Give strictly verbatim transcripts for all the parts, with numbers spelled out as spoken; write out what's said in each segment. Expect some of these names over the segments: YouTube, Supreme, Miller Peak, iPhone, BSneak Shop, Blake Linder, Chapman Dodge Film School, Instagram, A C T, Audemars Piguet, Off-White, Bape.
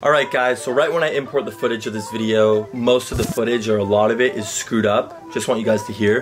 Alright guys, so right when I import the footage of this video, most of the footage or a lot of it is screwed up. Just want you guys to hear.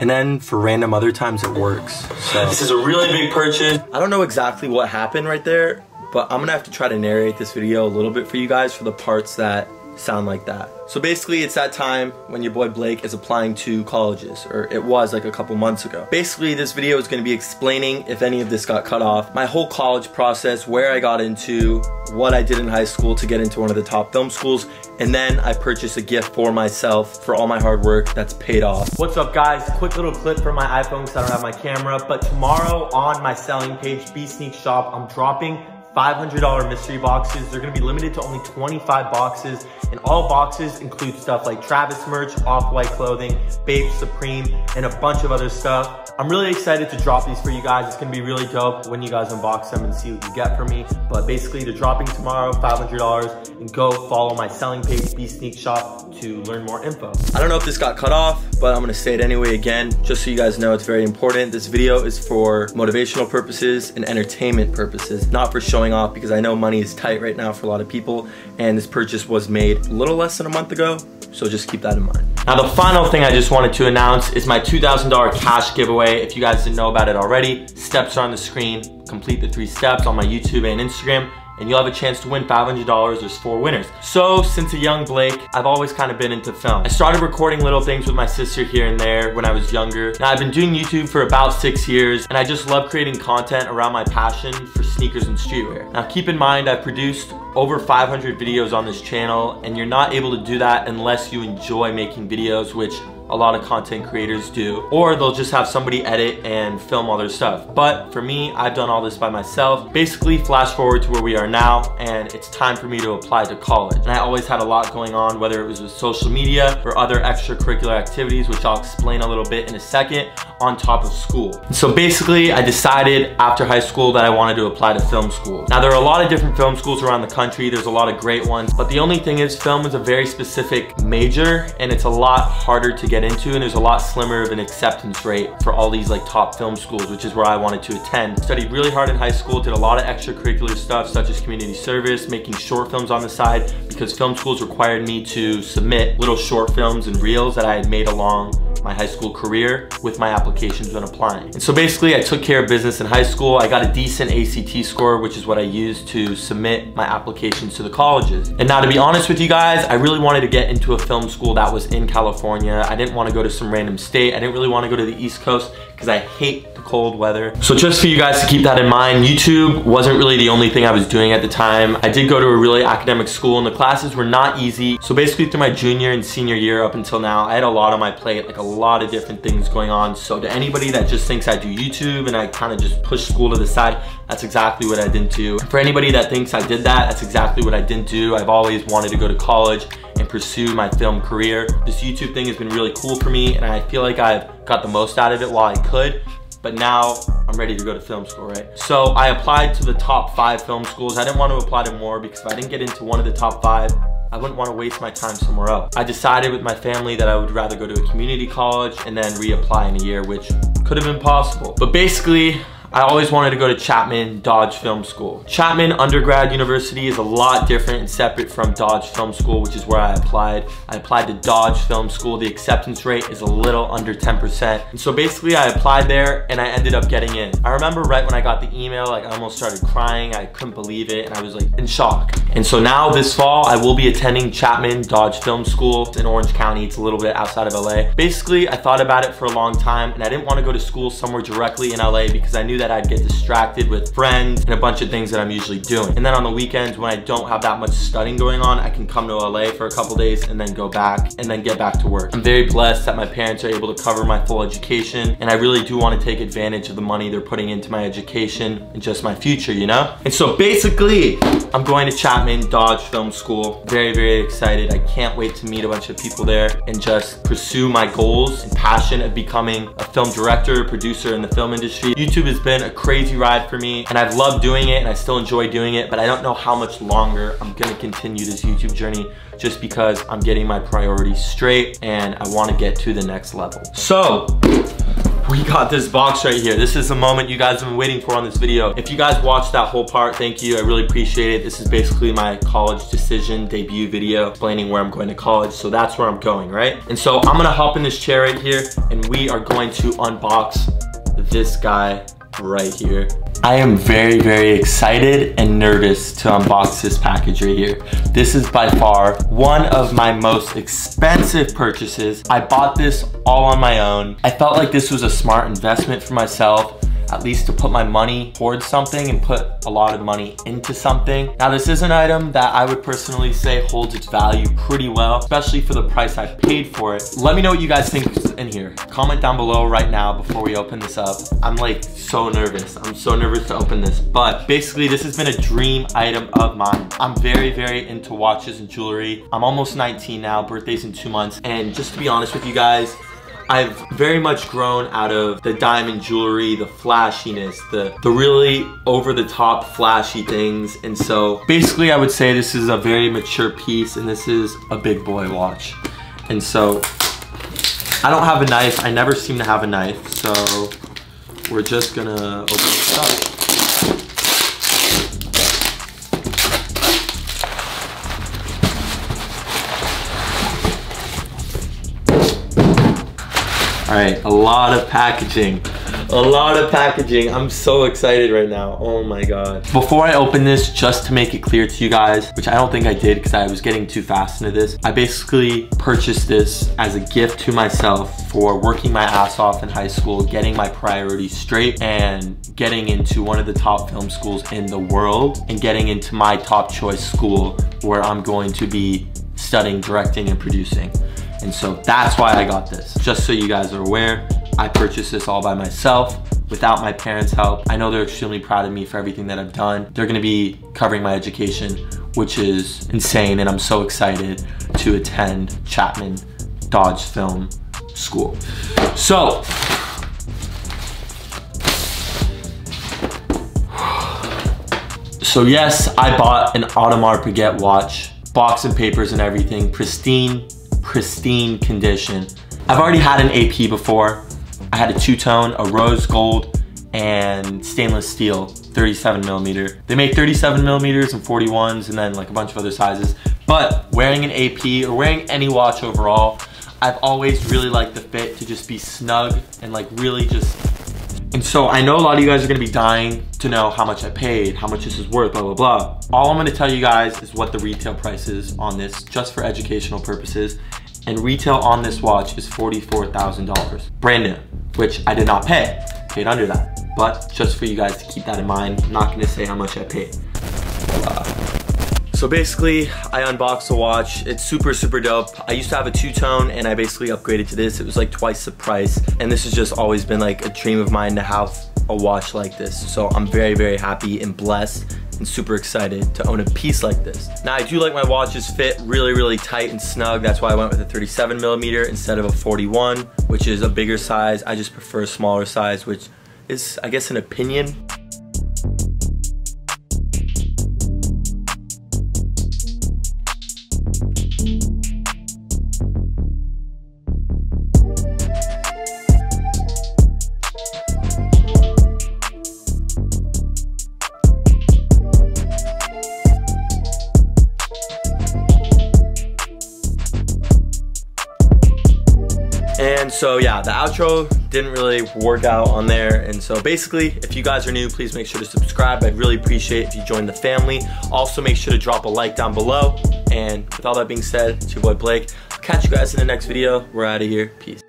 And then for random other times it works. So this is a really big purchase. I don't know exactly what happened right there, but I'm gonna have to try to narrate this video a little bit for you guys for the parts that sound like that. So basically it's that time when your boy Blake is applying to colleges, or it was like a couple months ago. Basically this video is going to be explaining, if any of this got cut off, my whole college process, where I got into, what I did in high school to get into one of the top film schools, and then I purchased a gift for myself for all my hard work that's paid off. What's up guys, quick little clip from my iPhone because I don't have my camera, but tomorrow on my selling page, BSneak Shop, I'm dropping five hundred dollar mystery boxes. They're gonna be limited to only twenty-five boxes, and all boxes include stuff like Travis merch, Off-White clothing, Bape, Supreme, and a bunch of other stuff. I'm really excited to drop these for you guys. It's gonna be really dope when you guys unbox them and see what you get from me. But basically, they're dropping tomorrow, five hundred dollars, and go follow my selling page, BSneak Shop, to learn more info. I don't know if this got cut off, but I'm gonna say it anyway again, just so you guys know it's very important. This video is for motivational purposes and entertainment purposes, not for showing off, because I know money is tight right now for a lot of people, and this purchase was made a little less than a month ago, so just keep that in mind. Now the final thing I just wanted to announce is my two thousand dollar cash giveaway. If you guys didn't know about it already, steps are on the screen. Complete the three steps on my YouTube and Instagram, and you'll have a chance to win five hundred dollars. There's four winners. So since a young Blake, I've always kind of been into film. I started recording little things with my sister here and there when I was younger. Now I've been doing YouTube for about six years, and I just love creating content around my passion for sneakers and streetwear. Now keep in mind, I've produced over five hundred videos on this channel, and you're not able to do that unless you enjoy making videos, which a lot of content creators do, or they'll just have somebody edit and film all their stuff. But for me, I've done all this by myself. Basically, flash forward to where we are now, and it's time for me to apply to college. And I always had a lot going on, whether it was with social media or other extracurricular activities, which I'll explain a little bit in a second, on top of school. So basically, I decided after high school that I wanted to apply to film school. Now, there are a lot of different film schools around the country. There's a lot of great ones, but the only thing is film is a very specific major, and it's a lot harder to get Get into, and there's a lot slimmer of an acceptance rate for all these like top film schools, which is where I wanted to attend. Studied really hard in high school, did a lot of extracurricular stuff such as community service, making short films on the side, because film schools required me to submit little short films and reels that I had made along my high school career with my applications when applying. And so basically I took care of business in high school. I got a decent A C T score, which is what I used to submit my applications to the colleges. And now to be honest with you guys, I really wanted to get into a film school that was in California. I didn't want to go to some random state. I didn't really want to go to the East Coast because I hate the cold weather. So just for you guys to keep that in mind, YouTube wasn't really the only thing I was doing at the time. I did go to a really academic school, and the classes were not easy. So basically through my junior and senior year up until now, I had a lot on my plate, like a A lot of different things going on. So to anybody that just thinks I do YouTube and I kind of just push school to the side, that's exactly what I didn't do. For anybody that thinks I did that, that's exactly what I didn't do. I've always wanted to go to college and pursue my film career. This YouTube thing has been really cool for me, and I feel like I've got the most out of it while I could, but now I'm ready to go to film school, right? So I applied to the top five film schools. I didn't want to apply to more because if I didn't get into one of the top five, I wouldn't want to waste my time somewhere else. I decided with my family that I would rather go to a community college and then reapply in a year, which could have been possible. But basically, I always wanted to go to Chapman Dodge Film School. Chapman Undergrad University is a lot different and separate from Dodge Film School, which is where I applied. I applied to Dodge Film School. The acceptance rate is a little under ten percent. And so basically I applied there and I ended up getting in. I remember right when I got the email, like I almost started crying. I couldn't believe it, and I was like in shock. And so now this fall, I will be attending Chapman Dodge Film School in Orange County. It's a little bit outside of L A. Basically, I thought about it for a long time, and I didn't want to go to school somewhere directly in L A because I knew that That I'd get distracted with friends and a bunch of things that I'm usually doing. And then on the weekends when I don't have that much studying going on, I can come to L A for a couple days and then go back and then get back to work. I'm very blessed that my parents are able to cover my full education, and I really do want to take advantage of the money they're putting into my education and just my future, you know? And so basically, I'm going to Chapman Dodge Film School. Very, very excited. I can't wait to meet a bunch of people there and just pursue my goals and passion of becoming a film director, producer in the film industry. YouTube has been a crazy ride for me, and I've loved doing it, and I still enjoy doing it, but I don't know how much longer I'm gonna continue this YouTube journey, just because I'm getting my priorities straight and I want to get to the next level. So we got this box right here. This is the moment you guys have been waiting for on this video. If you guys watched that whole part, thank you, I really appreciate it. This is basically my college decision debut video explaining where I'm going to college, so that's where I'm going, right? And so I'm gonna hop in this chair right here and we are going to unbox this guy right here. I am very, very excited and nervous to unbox this package right here. This is by far one of my most expensive purchases. I bought this all on my own. I felt like this was a smart investment for myself, at least to put my money towards something and put a lot of money into something. Now, this is an item that I would personally say holds its value pretty well, especially for the price I paid for it. Let me know what you guys think is in here. Comment down below right now before we open this up. I'm like so nervous. I'm so nervous to open this, but basically this has been a dream item of mine. I'm very, very into watches and jewelry. I'm almost nineteen now, birthday's in two months. And just to be honest with you guys, I've very much grown out of the diamond jewelry, the flashiness, the, the really over-the-top flashy things. And so basically I would say this is a very mature piece and this is a big boy watch. And so I don't have a knife. I never seem to have a knife. So we're just gonna open this up. All right, a lot of packaging. A lot of packaging. I'm so excited right now. Oh my God. Before I open this, just to make it clear to you guys, which I don't think I did because I was getting too fast into this, I basically purchased this as a gift to myself for working my ass off in high school, getting my priorities straight, and getting into one of the top film schools in the world, and getting into my top choice school where I'm going to be studying, directing, and producing. And so that's why I got this. Just so you guys are aware, I purchased this all by myself without my parents' help. I know they're extremely proud of me for everything that I've done. They're gonna be covering my education, which is insane, and I'm so excited to attend Chapman Dodge Film School. So, so yes, I bought an Audemars Piguet watch, box and papers and everything, pristine, pristine condition. I've already had an A P before. I had a two-tone, a rose gold, and stainless steel, thirty-seven millimeter. They make thirty-seven millimeters and forty-ones and then like a bunch of other sizes. But wearing an A P or wearing any watch overall, I've always really liked the fit to just be snug and like really just. And so I know a lot of you guys are gonna be dying to know how much I paid, how much this is worth, blah, blah, blah. All I'm gonna tell you guys is what the retail price is on this, just for educational purposes. And retail on this watch is forty-four thousand dollars, brand new, which I did not pay, paid under that. But just for you guys to keep that in mind, I'm not gonna say how much I paid. Uh, So basically, I unboxed the watch. It's super, super dope. I used to have a two-tone and I basically upgraded to this. It was like twice the price. And this has just always been like a dream of mine to have a watch like this. So I'm very, very happy and blessed and super excited to own a piece like this. Now, I do like my watches fit really, really tight and snug. That's why I went with a thirty-seven millimeter instead of a forty-one, which is a bigger size. I just prefer a smaller size, which is, I guess, an opinion. And so yeah, the outro didn't really work out on there. And so basically, if you guys are new, please make sure to subscribe. I'd really appreciate it if you join the family. Also make sure to drop a like down below. And with all that being said, it's your boy Blake. I'll catch you guys in the next video. We're out of here. Peace.